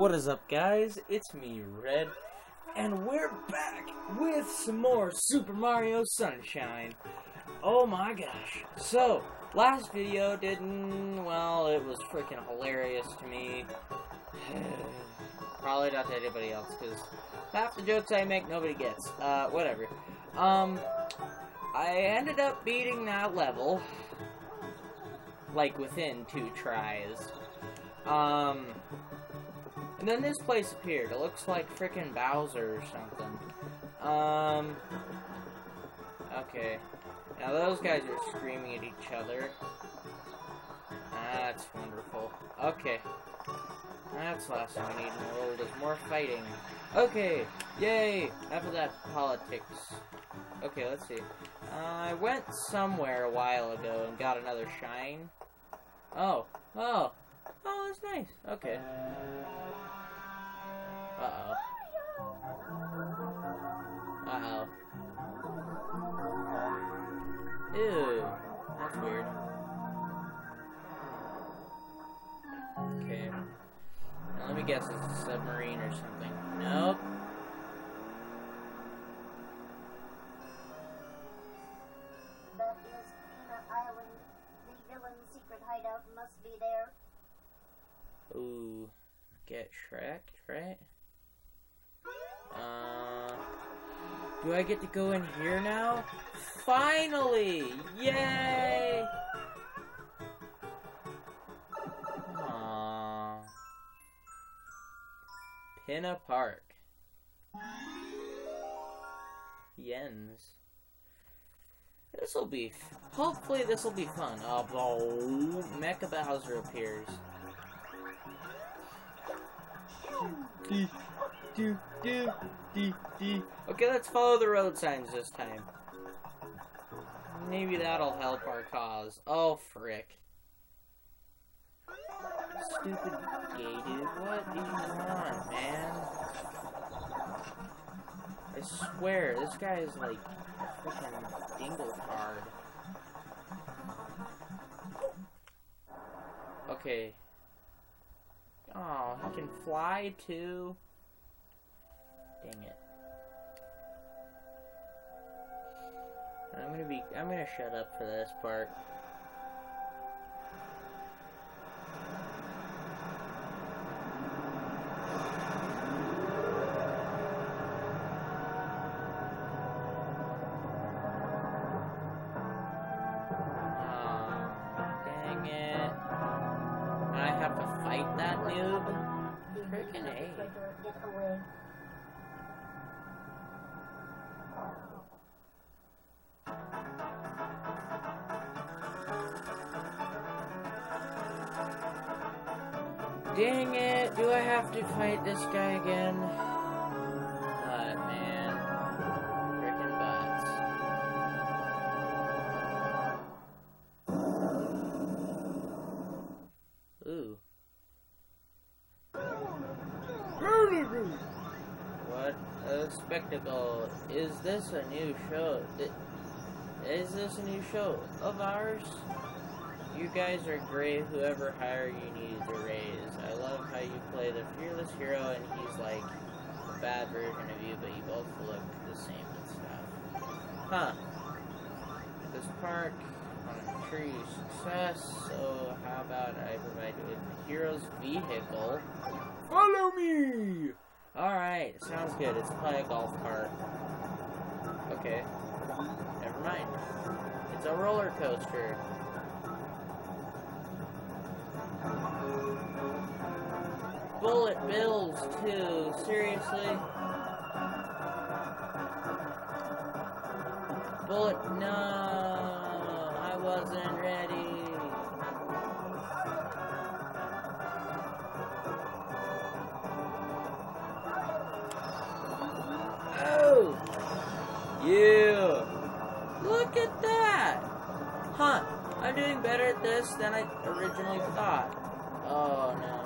What is up, guys? It's me, Red, and we're back with some more Super Mario Sunshine. Oh my gosh. So, last video it was freaking hilarious to me. Probably not to anybody else, because half the jokes I make, nobody gets. Whatever. I ended up beating that level, like, within 2 tries. And then this place appeared. It looks like frickin' Bowser or something. Okay. Now those guys are screaming at each other. That's wonderful. Okay. That's the last thing we need in the world is more fighting. Okay. Yay. After that, politics. Okay, let's see. I went somewhere a while ago and got another shine. Oh. Oh. Oh, that's nice. Okay. Uh-oh. Uh-oh. Ew. That's weird. Okay. Now let me guess, it's a submarine or something. Nope. That is Pinna Island. The villain's secret hideout must be there. Ooh. Get tracked, right? Do I get to go in here now? Finally! Yay! Aww. Pinna Park. Yens. Hopefully this'll be fun. Oh, Mecha Bowser appears. Okay, let's follow the road signs this time. Maybe that'll help our cause. Oh, frick. Stupid gay dude, what do you want, man? I swear, this guy is like a freaking dingle card. Okay. Oh, he can fly too? Dang it. I'm gonna shut up for this part. Oh, dang it. I have to fight that noob? Frickin' A. Dang it, do I have to fight this guy again? But man, frickin' bots. Ooh. What a spectacle. Is this a new show of ours? You guys are great, whoever hire you needs a raise. I love how you play the fearless hero, and he's like a bad version of you, but you both look the same and stuff. Huh. This park, I'm sure you success, so how about I provide you with the hero's vehicle? Follow me! Alright, sounds good. It's probably a golf cart. Okay. Never mind. It's a roller coaster. Bullet bills, too. Seriously? Bullet... No! I wasn't ready. Oh! Yeah! Look at that! Huh. I'm doing better at this than I originally thought. Oh, no.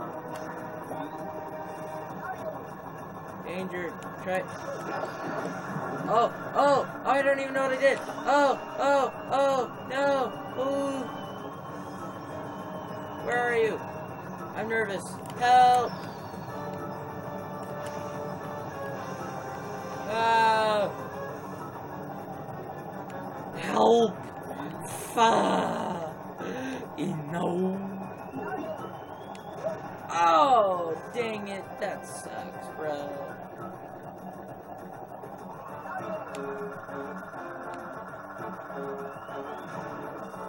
Danger, try. Oh, I don't even know what I did. Oh, no. Ooh. Where are you? I'm nervous. Help. help! No. Oh, dang it, that sucks, bro.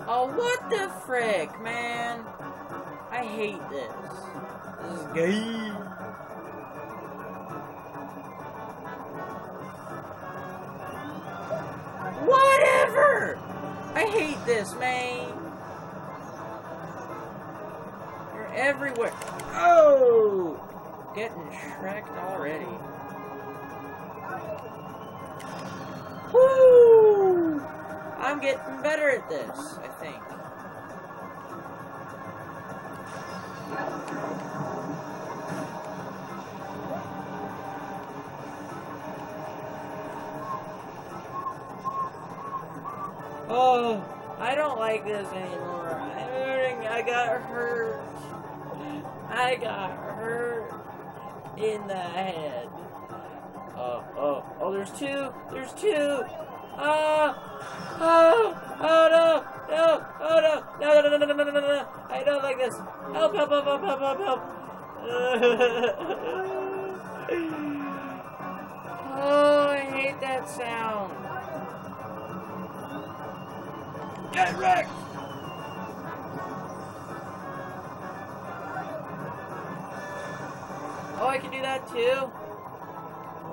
Oh, what the frick, man? I hate this. This is gay. Whatever! I hate this, man. Everywhere. Oh! Getting shreked already. Woo! I'm getting better at this, I think. Oh, I don't like this anymore. I'm hurting. I got hurt. I got hurt in the head. Oh, there's two. Oh, no. I don't like this. Help. Oh, I hate that sound. Get wrecked. Oh, I can do that too?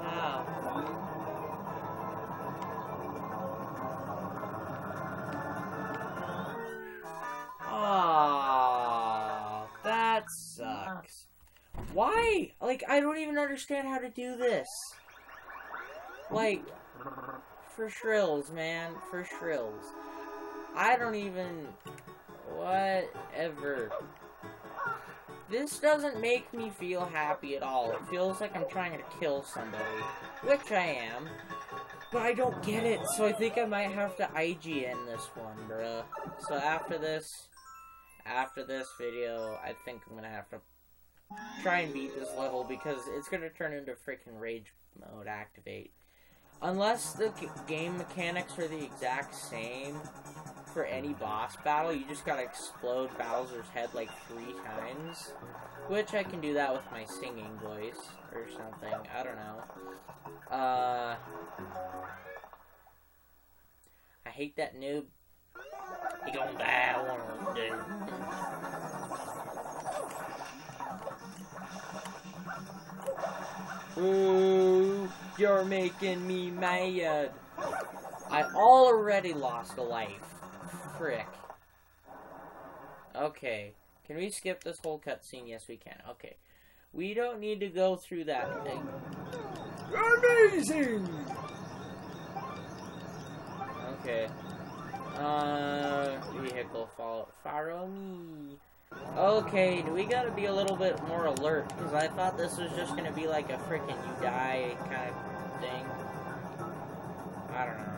Wow. Aww, that sucks. Why? Like, I don't even understand how to do this. Like, for shrills, man. For shrills. I don't even... Whatever. This doesn't make me feel happy at all. It feels like I'm trying to kill somebody, which I am, but I don't get it, so I think I might have to IGN this one, bruh. So after this video, I think I'm gonna have to try and beat this level because it's gonna turn into freaking rage mode activate. Unless the game mechanics are the exact same for any boss battle, you just gotta explode Bowser's head like 3 times. Which I can do that with my singing voice or something. I don't know. I hate that noob. He gonna die one of them, dude. Ooh, you're making me mad. I already lost a life. Frick. Okay. Can we skip this whole cutscene? Yes, we can. Okay. We don't need to go through that thing. Amazing! Okay. Vehicle follow. Follow me. Okay, we gotta be a little bit more alert, because I thought this was just gonna be like a freaking you die kind of thing. I don't know.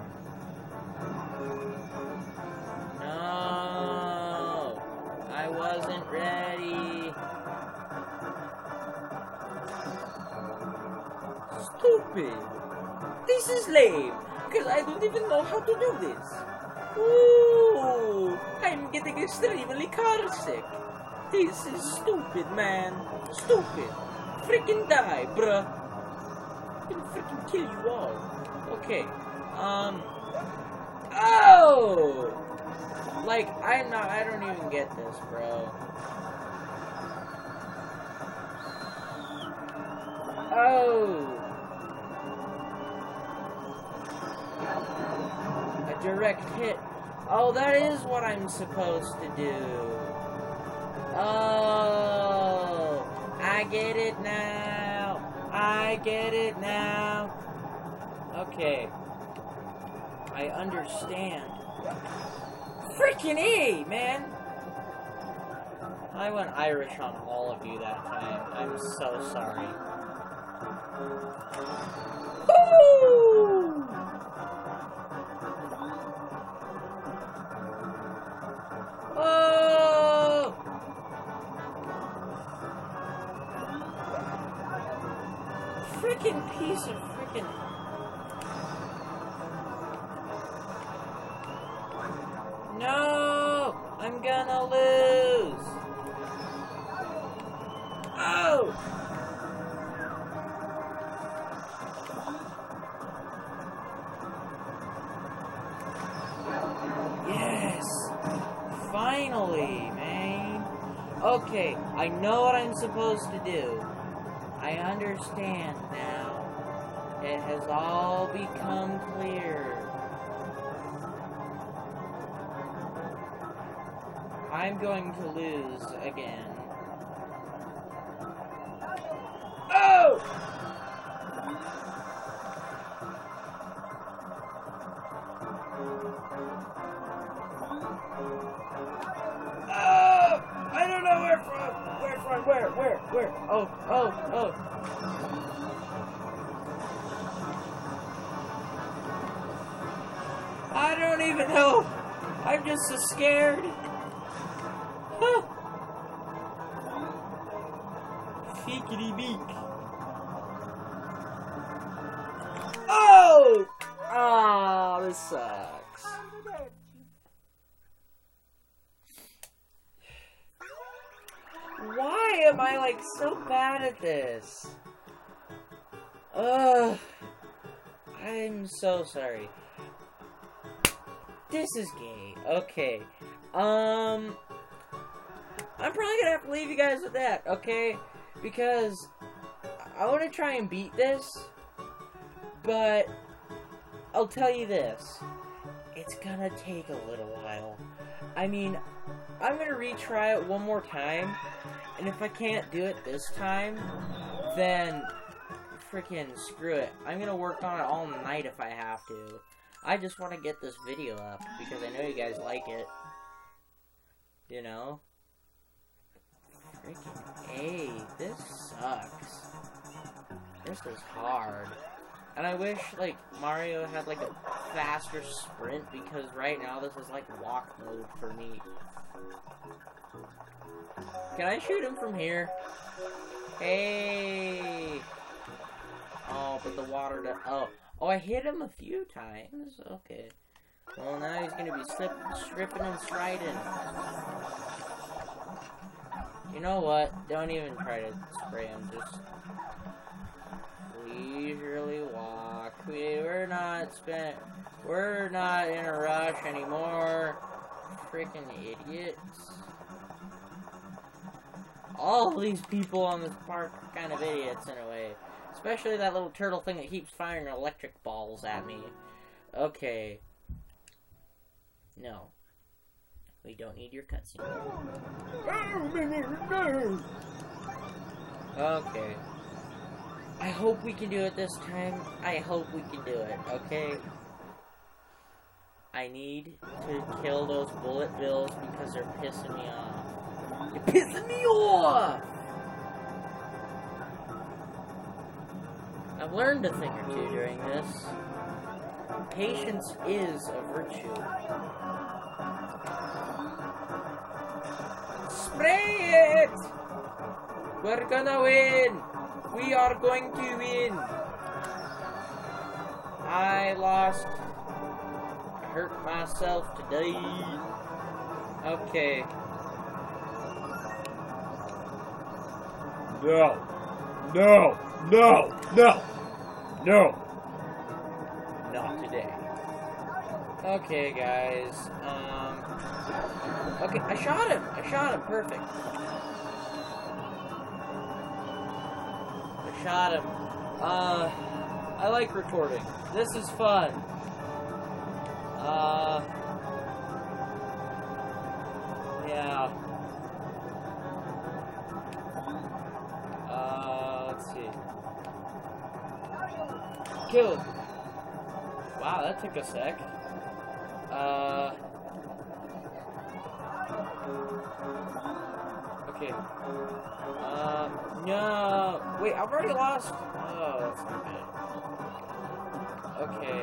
No, I wasn't ready. Stupid. This is lame, because I don't even know how to do this. Ooh, I'm getting extremely car sick. This is stupid, man. Stupid. Freaking die, bruh. I'm gonna freaking kill you all. Okay, oh! Like, I don't even get this, bro. Oh! A direct hit. Oh, that is what I'm supposed to do. Oh! I get it now. I get it now. Okay. I understand. Freaking A, man! I went Irish on all of you that time. I'm so sorry. Woo! Oh! Freaking piece of freaking. Okay, I know what I'm supposed to do. I understand now. It has all become clear. I'm going to lose again. Oh! Oh! I don't know where from! Where from? Where? Oh, oh, oh! I don't even know! I'm just so scared! Feekity beak. Oh! Ah, this sucks. Why am I like so bad at this? Ugh. I'm so sorry. This is gay. Okay. I'm probably gonna have to leave you guys with that, okay? Because I want to try and beat this, but I'll tell you this, it's gonna take a little while. I mean, I'm gonna retry it one more time, and if I can't do it this time, then freaking screw it. I'm gonna work on it all night if I have to. I just want to get this video up, because I know you guys like it. You know? Freaking A, this sucks. This is hard. And I wish, like, Mario had, like, a faster sprint, because right now this is, like, walk mode for me. Can I shoot him from here? Hey! Oh, but the water to... Oh. Oh, I hit him a few times? Okay. Well, now he's gonna be stripping and striding. You know what? Don't even try to spray him. Just leisurely walk. We're not in a rush anymore. Freaking idiots! All these people on this park are kind of idiots in a way. Especially that little turtle thing that keeps firing electric balls at me. Okay. No. We don't need your cutscene. Okay. I hope we can do it this time. I hope we can do it, okay? I need to kill those bullet bills because they're pissing me off. You're pissing me off! I've learned a thing or two during this. Patience is a virtue. Spray it! We're gonna win! We are going to win! I lost. I hurt myself today. Okay. No! No! No! No! No! Not today. Okay, guys. Okay, I shot him! I shot him! Perfect. I shot him. I like recording. This is fun. Yeah. Let's see. Kill him. Wow, that took a sec. Okay. No. Wait, I've already lost. Oh, that's not good. Okay.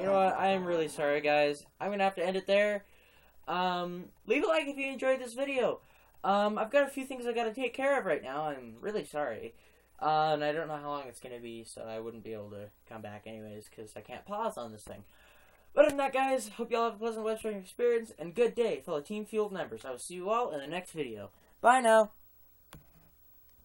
You know what? I am really sorry, guys. I'm gonna have to end it there. Leave a like if you enjoyed this video. I've got a few things I gotta take care of right now. I'm really sorry. And I don't know how long it's gonna be, so I wouldn't be able to come back anyways, because I can't pause on this thing. But other than that, guys, hope you all have a pleasant web streaming experience, and good day, fellow Team Fueled members. I will see you all in the next video. Bye now!